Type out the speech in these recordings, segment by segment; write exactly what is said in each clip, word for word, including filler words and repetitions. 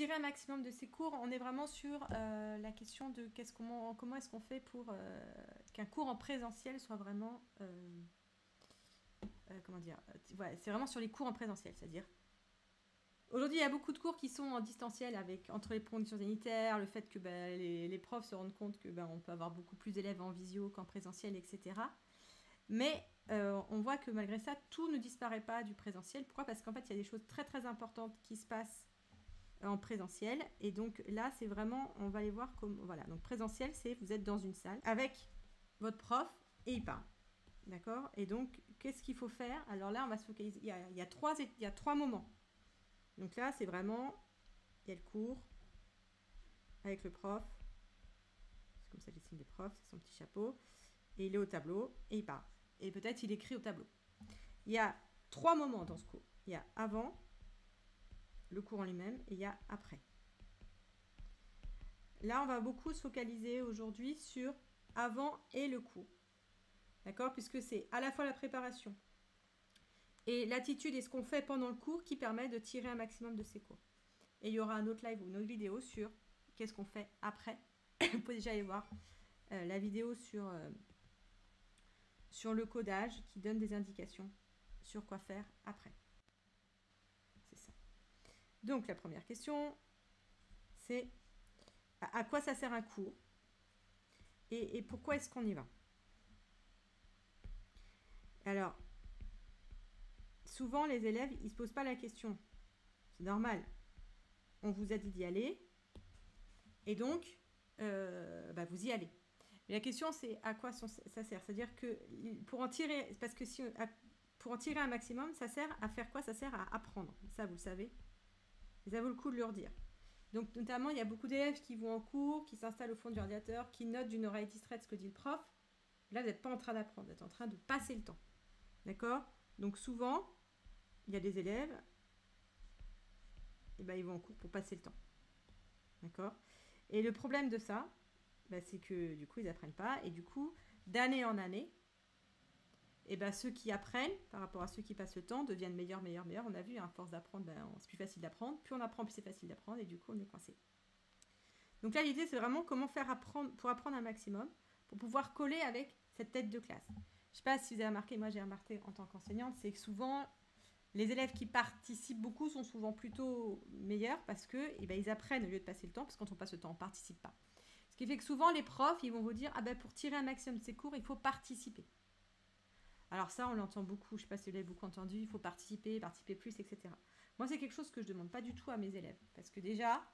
tirer un maximum de ces cours. On est vraiment sur euh, la question de qu'est-ce qu'on, comment est-ce qu'on fait pour euh, qu'un cours en présentiel soit vraiment... Euh, euh, comment dire ouais, c'est vraiment sur les cours en présentiel, c'est-à-dire... Aujourd'hui, il y a beaucoup de cours qui sont en distanciel avec, entre les conditions sanitaires, le fait que ben, les, les profs se rendent compte qu'on ben, peut avoir beaucoup plus d'élèves en visio qu'en présentiel, et cetera. Mais euh, on voit que malgré ça, tout ne disparaît pas du présentiel. Pourquoi? Parce qu'en fait, il y a des choses très très importantes qui se passent en présentiel. Et donc là, c'est vraiment, on va aller voir comment... Voilà, donc présentiel, c'est vous êtes dans une salle avec votre prof et il parle. D'accord? Et donc, qu'est-ce qu'il faut faire? Alors là, on va se focaliser. Il y a, il y a, trois, il y a trois moments. Donc là, c'est vraiment, il y a le cours avec le prof. C'est comme ça que je signe des profs, c'est son petit chapeau. Et il est au tableau et il parle. Et peut-être il écrit au tableau. Il y a trois moments dans ce cours. Il y a avant, le cours en lui-même, et il y a après. Là, on va beaucoup se focaliser aujourd'hui sur avant et le cours. D'accord? Puisque c'est à la fois la préparation et l'attitude et ce qu'on fait pendant le cours qui permet de tirer un maximum de ces cours. Et il y aura un autre live ou une autre vidéo sur qu'est-ce qu'on fait après. Vous pouvez déjà aller voir euh, la vidéo sur, euh, sur le codage qui donne des indications sur quoi faire après. C'est ça. Donc la première question, c'est à, à quoi ça sert un cours et, et pourquoi est-ce qu'on y va? Alors, souvent, les élèves, ils ne se posent pas la question. C'est normal. On vous a dit d'y aller. Et donc, euh, bah vous y allez. Mais la question, c'est à quoi ça sert? C'est-à-dire que pour en tirer, parce que si, pour en tirer un maximum, ça sert à faire quoi? Ça sert à apprendre. Ça, vous le savez. Mais ça vaut le coup de le redire. Donc, notamment, il y a beaucoup d'élèves qui vont en cours, qui s'installent au fond du ordinateur, qui notent d'une oreille distraite ce que dit le prof. Là, vous n'êtes pas en train d'apprendre. Vous êtes en train de passer le temps. D'accord? Donc, souvent... Il y a des élèves, et ben ils vont en cours pour passer le temps. D'accord? Et le problème de ça, ben c'est que du coup, ils n'apprennent pas. Et du coup, d'année en année, et ben ceux qui apprennent, par rapport à ceux qui passent le temps, deviennent meilleurs, meilleurs, meilleurs. On a vu, à hein, force d'apprendre, ben, c'est plus facile d'apprendre. Plus on apprend, plus c'est facile d'apprendre. Et du coup, on est coincé. Donc là, l'idée, c'est vraiment comment faire apprendre pour apprendre un maximum, pour pouvoir coller avec cette tête de classe. Je ne sais pas si vous avez remarqué, moi, j'ai remarqué en tant qu'enseignante, c'est que souvent... Les élèves qui participent beaucoup sont souvent plutôt meilleurs parce que eh ben, ils apprennent au lieu de passer le temps, parce que quand on passe le temps, on ne participe pas. Ce qui fait que souvent, les profs, ils vont vous dire « Ah ben, pour tirer un maximum de ces cours, il faut participer. » Alors ça, on l'entend beaucoup, je ne sais pas si vous l'avez beaucoup entendu, il faut participer, participer plus, et cetera. Moi, c'est quelque chose que je ne demande pas du tout à mes élèves. Parce que déjà,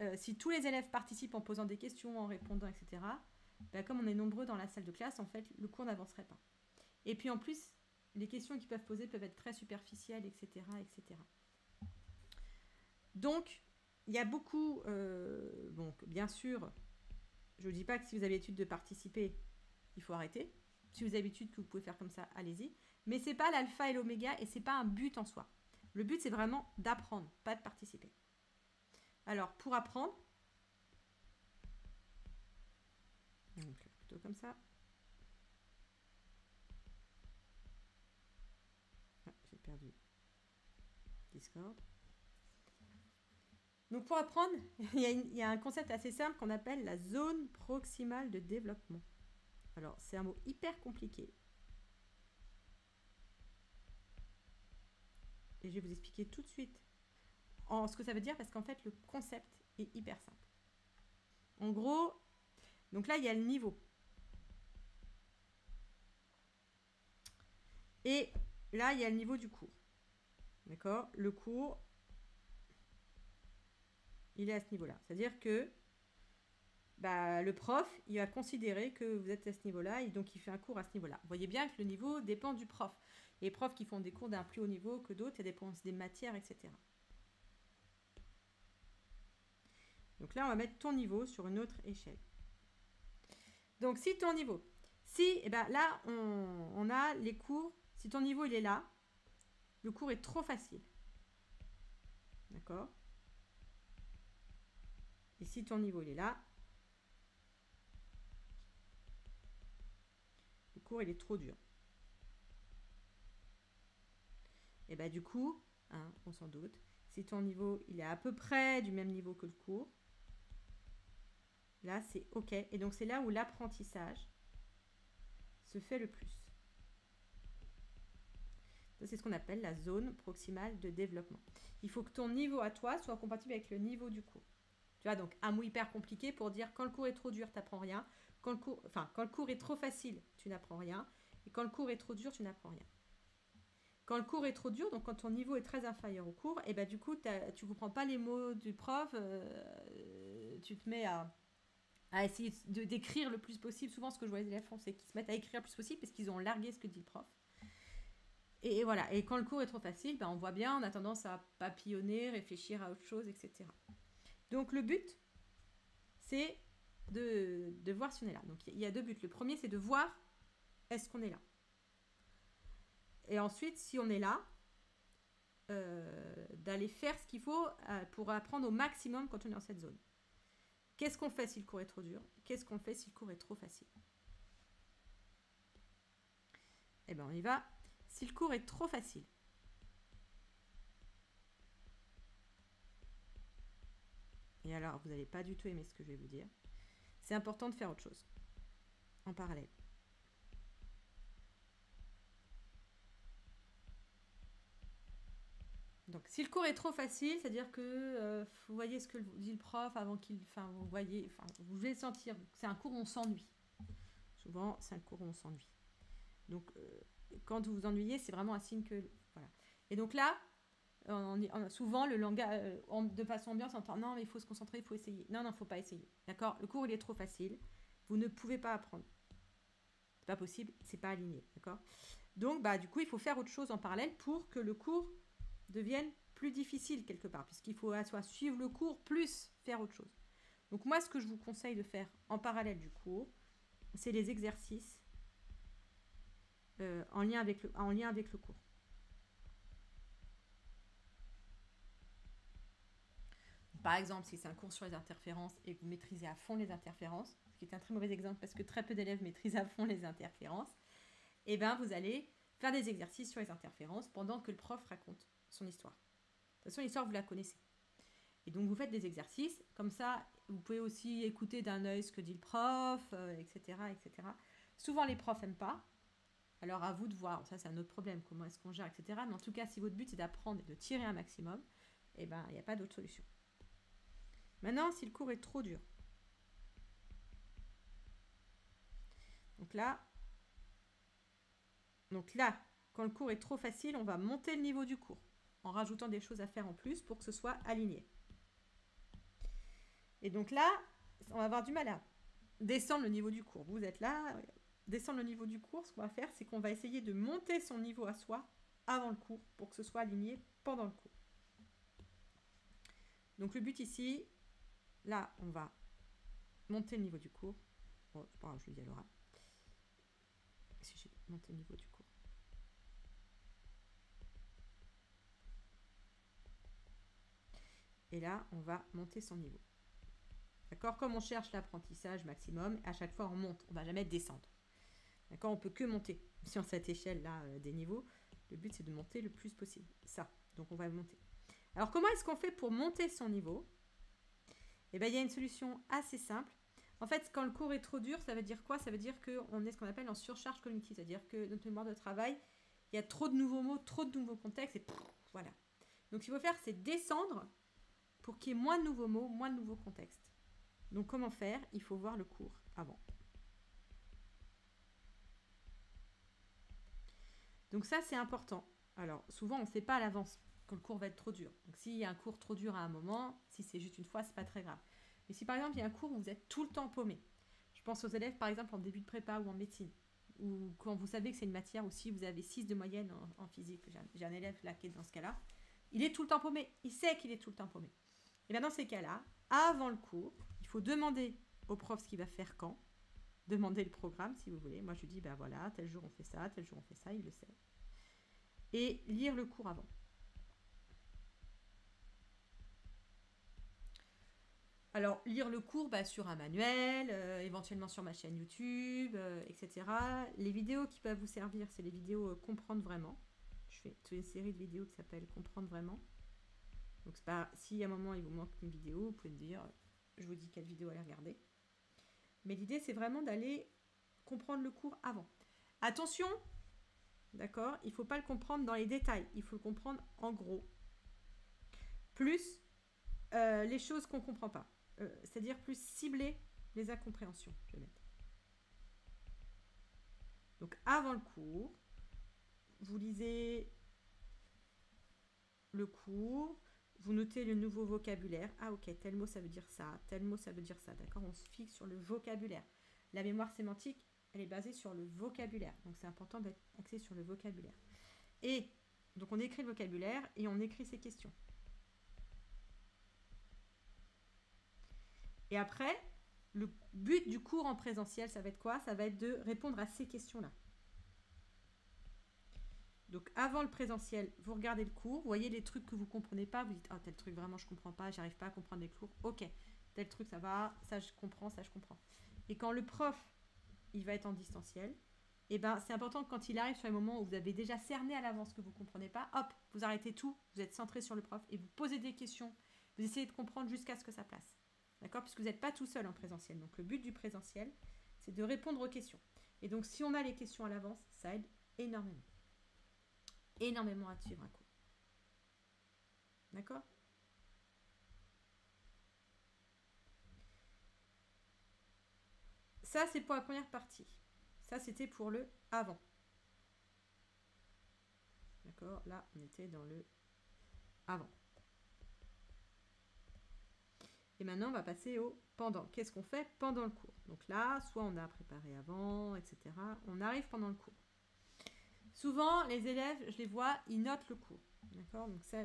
euh, si tous les élèves participent en posant des questions, en répondant, et cetera, ben, comme on est nombreux dans la salle de classe, en fait, le cours n'avancerait pas. Et puis en plus... Les questions qu'ils peuvent poser peuvent être très superficielles, et cetera, et cetera. Donc, il y a beaucoup... Euh, donc, bien sûr, je ne dis pas que si vous avez l'habitude de participer, il faut arrêter. Si vous avez l'habitude que vous pouvez faire comme ça, allez-y. Mais ce n'est pas l'alpha et l'oméga et ce n'est pas un but en soi. Le but, c'est vraiment d'apprendre, pas de participer. Alors, pour apprendre... Donc, plutôt comme ça... perdu Discord. Donc pour apprendre, il y, a une, il y a un concept assez simple qu'on appelle la zone proximale de développement. Alors c'est un mot hyper compliqué. Et je vais vous expliquer tout de suite en ce que ça veut dire parce qu'en fait le concept est hyper simple. En gros, donc là il y a le niveau. Et là, il y a le niveau du cours. D'accord? Le cours, il est à ce niveau-là. C'est-à-dire que bah, le prof, il va considérer que vous êtes à ce niveau-là et donc il fait un cours à ce niveau-là. Vous voyez bien que le niveau dépend du prof. Il y a des profs qui font des cours d'un plus haut niveau que d'autres, ça dépend des matières, et cetera. Donc là, on va mettre ton niveau sur une autre échelle. Donc si ton niveau... Si, eh ben, là, on, on a les cours... Si ton niveau, il est là, le cours est trop facile. D'accord? Et si ton niveau, il est là, le cours, il est trop dur. Et bien, du coup, hein, on s'en doute, Si ton niveau, il est à peu près du même niveau que le cours, là, c'est OK. Et donc, c'est là où l'apprentissage se fait le plus. C'est ce qu'on appelle la zone proximale de développement. Il faut que ton niveau à toi soit compatible avec le niveau du cours. Tu vois, donc un mot hyper compliqué pour dire quand le cours est trop dur, tu n'apprends rien. Quand le cours, enfin, quand le cours est trop facile, tu n'apprends rien. Et quand le cours est trop dur, tu n'apprends rien. Quand le cours est trop dur, donc quand ton niveau est très inférieur au cours, et ben du coup, tu ne comprends pas les mots du prof, euh, tu te mets à, à essayer de d'écrire le plus possible. Souvent, ce que je vois les élèves font, c'est qu'ils se mettent à écrire le plus possible parce qu'ils ont largué ce que dit le prof. Et voilà, et quand le cours est trop facile, ben on voit bien, on a tendance à papillonner, réfléchir à autre chose, et cetera. Donc le but, c'est de, de voir si on est là. Donc il y a deux buts. Le premier, c'est de voir est-ce qu'on est là. Et ensuite, si on est là, euh, d'aller faire ce qu'il faut pour apprendre au maximum quand on est dans cette zone. Qu'est-ce qu'on fait si le cours est trop dur? Qu'est-ce qu'on fait si le cours est trop facile? Eh bien, on y va. Si le cours est trop facile, et alors vous n'allez pas du tout aimer ce que je vais vous dire, c'est important de faire autre chose en parallèle. Donc si le cours est trop facile, c'est-à-dire que euh, vous voyez ce que dit le prof avant qu'il... Enfin, vous voyez, enfin, vous allez sentir, c'est un cours où on s'ennuie. Souvent, c'est un cours où on s'ennuie. Donc... Euh, quand vous vous ennuyez, c'est vraiment un signe que... Voilà. Et donc là, on, on, souvent, le langage, on, de façon ambiance, on entend « Non, mais il faut se concentrer, il faut essayer. » Non, non, il ne faut pas essayer. D'accord? Le cours, il est trop facile. Vous ne pouvez pas apprendre. C'est pas possible, c'est pas aligné. D'accord? Donc, bah, du coup, il faut faire autre chose en parallèle pour que le cours devienne plus difficile quelque part, puisqu'il faut à soi suivre le cours plus faire autre chose. Donc, moi, ce que je vous conseille de faire en parallèle du cours, c'est les exercices Euh, en lien avec le, en lien avec le cours. Par exemple, si c'est un cours sur les interférences et que vous maîtrisez à fond les interférences, ce qui est un très mauvais exemple parce que très peu d'élèves maîtrisent à fond les interférences, et ben vous allez faire des exercices sur les interférences pendant que le prof raconte son histoire. De toute façon, l'histoire, vous la connaissez. Et donc, vous faites des exercices. Comme ça, vous pouvez aussi écouter d'un œil ce que dit le prof, euh, et cetera, et cetera. Souvent, les profs n'aiment pas. Alors, à vous de voir. Ça, c'est un autre problème. Comment est-ce qu'on gère, et cetera. Mais en tout cas, si votre but, c'est d'apprendre et de tirer un maximum, eh ben, il n'y a pas d'autre solution. Maintenant, si le cours est trop dur. Donc là, donc là, quand le cours est trop facile, on va monter le niveau du cours en rajoutant des choses à faire en plus pour que ce soit aligné. Et donc là, on va avoir du mal à descendre le niveau du cours. Vous êtes là... Descendre le niveau du cours, ce qu'on va faire, c'est qu'on va essayer de monter son niveau à soi avant le cours pour que ce soit aligné pendant le cours. Donc, le but ici, là, on va monter le niveau du cours. Bon, c'est pas grave, je le dis à Laura. Si j'ai monté le niveau du cours. Et là, on va monter son niveau. D'accord? Comme on cherche l'apprentissage maximum, à chaque fois, on monte. On ne va jamais descendre. D'accord, on ne peut que monter sur cette échelle-là euh, des niveaux. Le but, c'est de monter le plus possible. Ça, donc on va monter. Alors, comment est-ce qu'on fait pour monter son niveau? Eh bien, il y a une solution assez simple. En fait, quand le cours est trop dur, ça veut dire quoi? Ça veut dire qu'on est ce qu'on appelle en surcharge cognitive. C'est-à-dire que notre mémoire de travail, il y a trop de nouveaux mots, trop de nouveaux contextes. Et pff, voilà. Donc, ce qu'il faut faire, c'est descendre pour qu'il y ait moins de nouveaux mots, moins de nouveaux contextes. Donc, comment faire? Il faut voir le cours avant. Donc ça, c'est important. Alors, souvent, on ne sait pas à l'avance quand le cours va être trop dur. Donc, s'il y a un cours trop dur à un moment, si c'est juste une fois, ce n'est pas très grave. Mais si, par exemple, il y a un cours où vous êtes tout le temps paumé, je pense aux élèves, par exemple, en début de prépa ou en médecine, ou quand vous savez que c'est une matière, ou si vous avez six de moyenne en, en physique, j'ai un, un élève là qui est dans ce cas-là, il est tout le temps paumé, il sait qu'il est tout le temps paumé. Et bien, dans ces cas-là, avant le cours, il faut demander au prof ce qu'il va faire quand, demander le programme, si vous voulez. Moi, je lui dis, ben voilà, tel jour, on fait ça, tel jour, on fait ça, il le sait. Et lire le cours avant. Alors, lire le cours bah, sur un manuel, euh, éventuellement sur ma chaîne YouTube, euh, et cetera. Les vidéos qui peuvent vous servir, c'est les vidéos euh, Comprendre vraiment. Je fais une série de vidéos qui s'appelle Comprendre vraiment. Donc, Donc c'est pas, si à un moment il vous manque une vidéo, vous pouvez me dire, je vous dis quelle vidéo aller regarder. Mais l'idée, c'est vraiment d'aller comprendre le cours avant. Attention, d'accord, il ne faut pas le comprendre dans les détails, il faut le comprendre en gros. Plus euh, les choses qu'on ne comprend pas, euh, c'est-à-dire plus cibler les incompréhensions, je vais mettre. Donc avant le cours, vous lisez le cours, vous notez le nouveau vocabulaire. Ah ok, tel mot ça veut dire ça, tel mot ça veut dire ça, d'accord, on se fixe sur le vocabulaire. La mémoire sémantique, elle est basée sur le vocabulaire, donc c'est important d'être axé sur le vocabulaire. Et donc on écrit le vocabulaire et on écrit ses questions. Et après, le but du cours en présentiel, ça va être quoi? Ça va être de répondre à ces questions-là. Donc, avant le présentiel, vous regardez le cours, vous voyez les trucs que vous ne comprenez pas, vous dites « Ah, tel truc, vraiment, je ne comprends pas, j'arrive pas à comprendre les cours. Ok, tel truc, ça va, ça, je comprends, ça, je comprends. » Et quand le prof, il va être en distanciel, eh ben, c'est important que quand il arrive sur les moments où vous avez déjà cerné à l'avance ce que vous ne comprenez pas, hop, vous arrêtez tout, vous êtes centré sur le prof et vous posez des questions, vous essayez de comprendre jusqu'à ce que ça passe. D'accord? Puisque vous n'êtes pas tout seul en présentiel. Donc, le but du présentiel, c'est de répondre aux questions. Et donc, si on a les questions à l'avance, ça aide énormément. Énormément à suivre un cours. D'accord? Ça, c'est pour la première partie. Ça, c'était pour le avant. D'accord? Là, on était dans le avant. Et maintenant, on va passer au pendant. Qu'est-ce qu'on fait pendant le cours? Donc là, soit on a préparé avant, et cetera. On arrive pendant le cours. Souvent, les élèves, je les vois, ils notent le cours. D'accord? Donc ça,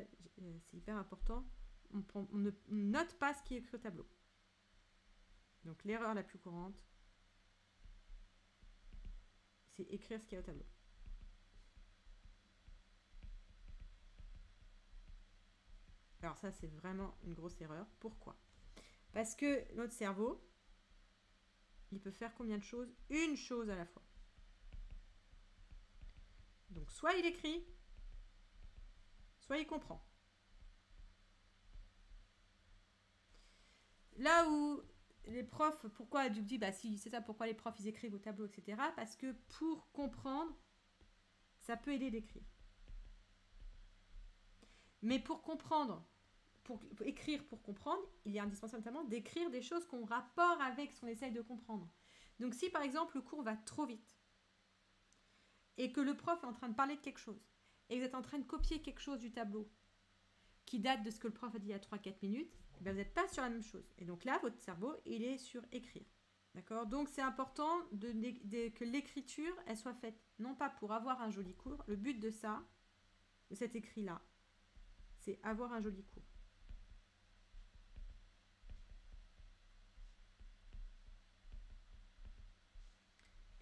c'est hyper important. On, prend, on ne on note pas ce qui est écrit au tableau. Donc l'erreur la plus courante, c'est écrire ce qu'il y a au tableau. Alors ça, c'est vraiment une grosse erreur. Pourquoi? Parce que notre cerveau, il peut faire combien de choses? Une chose à la fois. Donc, soit il écrit, soit il comprend. Là où les profs, pourquoi Adoub dit, bah si, c'est ça, pourquoi les profs, ils écrivent au tableau, et cetera. Parce que pour comprendre, ça peut aider d'écrire. Mais pour comprendre, Pour, pour écrire pour comprendre, il est indispensable notamment d'écrire des choses qu'on rapporte avec ce qu'on essaye de comprendre. Donc si par exemple le cours va trop vite et que le prof est en train de parler de quelque chose et que vous êtes en train de copier quelque chose du tableau qui date de ce que le prof a dit il y a trois à quatre minutes, et bien vous n'êtes pas sur la même chose. Et donc là, votre cerveau, il est sur écrire. D'accord? Donc c'est important de, de, que l'écriture, elle soit faite non pas pour avoir un joli cours. Le but de ça, de cet écrit-là, c'est avoir un joli cours.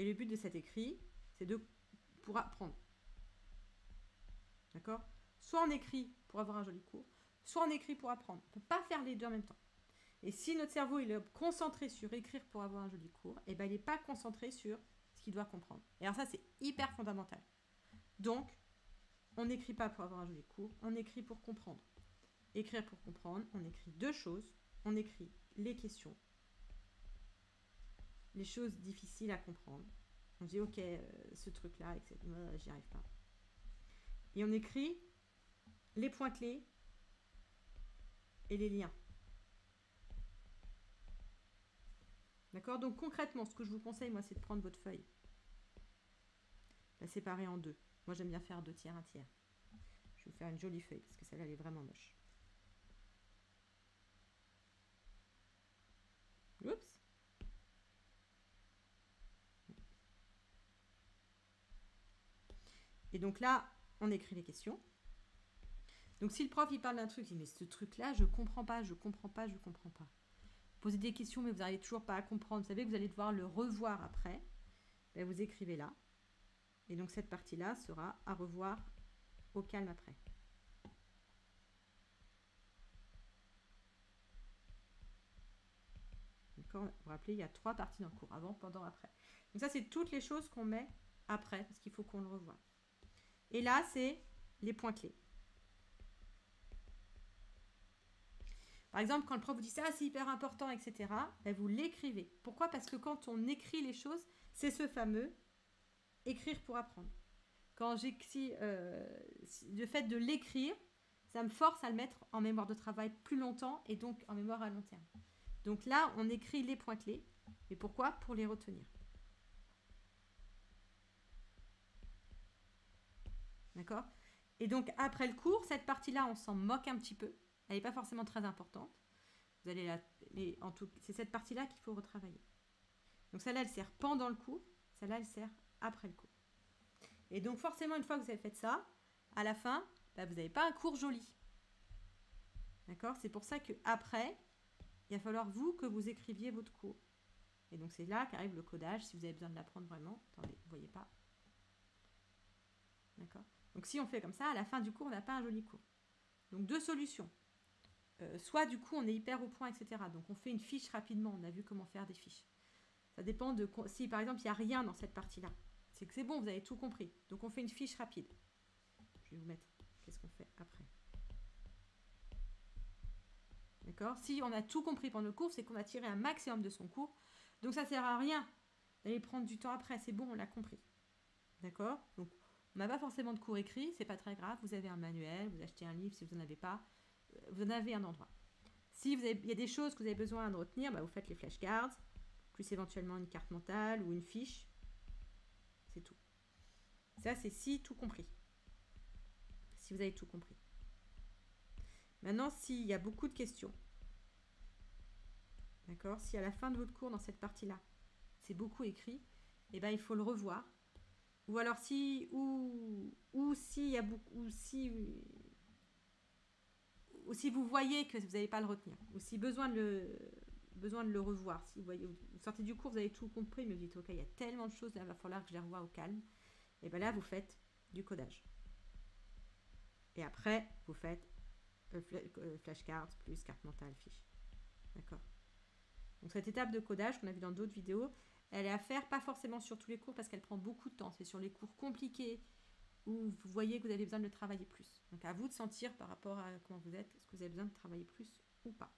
Et le but de cet écrit, c'est de pour apprendre. D'accord? Soit on écrit pour avoir un joli cours, soit on écrit pour apprendre. On ne peut pas faire les deux en même temps. Et si notre cerveau il est concentré sur écrire pour avoir un joli cours, eh ben, il n'est pas concentré sur ce qu'il doit comprendre. Et alors ça, c'est hyper fondamental. Donc, on n'écrit pas pour avoir un joli cours, on écrit pour comprendre. Écrire pour comprendre, on écrit deux choses. On écrit les questions, les choses difficiles à comprendre. On dit, ok, euh, ce truc-là, et cetera, euh, j'y arrive pas. Et on écrit les points clés et les liens. D'accord? Donc, concrètement, ce que je vous conseille, moi, c'est de prendre votre feuille, la séparer en deux. Moi, j'aime bien faire deux tiers, un tiers. Je vais vous faire une jolie feuille, parce que celle-là, elle est vraiment moche. Oups! Et donc là, on écrit les questions. Donc si le prof, il parle d'un truc, il dit « Mais ce truc-là, je ne comprends pas, je ne comprends pas, je ne comprends pas. » Posez des questions, mais vous n'arrivez toujours pas à comprendre. Vous savez que vous allez devoir le revoir après. Ben, vous écrivez là. Et donc cette partie-là sera à revoir au calme après. D'accord? Vous vous rappelez, il y a trois parties dans le cours. Avant, pendant, après. Donc ça, c'est toutes les choses qu'on met après, parce qu'il faut qu'on le revoie. Et là, c'est les points clés. Par exemple, quand le prof vous dit ça, ah, c'est hyper important, et cetera, ben vous l'écrivez. Pourquoi? Parce que quand on écrit les choses, c'est ce fameux écrire pour apprendre. Quand j'écris, euh, le fait de l'écrire, ça me force à le mettre en mémoire de travail plus longtemps et donc en mémoire à long terme. Donc là, on écrit les points clés. Et pourquoi? Pour les retenir. D'accord? Et donc, après le cours, cette partie-là, on s'en moque un petit peu. Elle n'est pas forcément très importante. Vous allez la... en tout... C'est cette partie-là qu'il faut retravailler. Donc, celle-là, elle sert pendant le cours. Celle-là, elle sert après le cours. Et donc, forcément, une fois que vous avez fait ça, à la fin, bah, vous n'avez pas un cours joli. D'accord? C'est pour ça qu'après, il va falloir, vous, que vous écriviez votre cours. Et donc, c'est là qu'arrive le codage, si vous avez besoin de l'apprendre vraiment. Attendez, vous ne voyez pas. D'accord? Donc, si on fait comme ça, à la fin du cours, on n'a pas un joli cours. Donc, deux solutions. Euh, soit, du coup, on est hyper au point, et cetera. Donc, on fait une fiche rapidement. On a vu comment faire des fiches. Ça dépend de... Si, par exemple, il n'y a rien dans cette partie-là, c'est que c'est bon, vous avez tout compris. Donc, on fait une fiche rapide. Je vais vous mettre... Qu'est-ce qu'on fait après? D'accord? Si on a tout compris pendant le cours, c'est qu'on a tiré un maximum de son cours. Donc, ça ne sert à rien d'aller prendre du temps après. C'est bon, on l'a compris. D'accord? Donc, on n'a pas forcément de cours écrit, c'est pas très grave. Vous avez un manuel, vous achetez un livre si vous n'en avez pas. Vous en avez un endroit. Si vous avez, il y a des choses que vous avez besoin de retenir, bah vous faites les flashcards, plus éventuellement une carte mentale ou une fiche. C'est tout. Ça, c'est si tout compris. Si vous avez tout compris. Maintenant, s'il y a beaucoup de questions, d'accord, si à la fin de votre cours, dans cette partie-là, c'est beaucoup écrit, eh ben, il faut le revoir. Ou alors si, ou, ou si, y a beaucoup, ou si, ou si vous voyez que vous n'allez pas le retenir, ou si besoin de le, besoin de le revoir. Si vous, voyez, vous sortez du cours, vous avez tout compris, mais vous dites, ok, il y a tellement de choses, là, il va falloir que je les revoie au calme. Et bien là, vous faites du codage. Et après, vous faites euh, flashcards plus carte mentale, fiche. D'accord? Donc cette étape de codage qu'on a vu dans d'autres vidéos, elle est à faire, pas forcément sur tous les cours parce qu'elle prend beaucoup de temps. C'est sur les cours compliqués où vous voyez que vous avez besoin de le travailler plus. Donc, à vous de sentir par rapport à comment vous êtes, est-ce que vous avez besoin de travailler plus ou pas.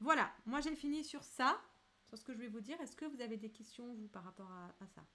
Voilà, moi j'ai fini sur ça, sur ce que je vais vous dire. Est-ce que vous avez des questions, vous, par rapport à, à ça ?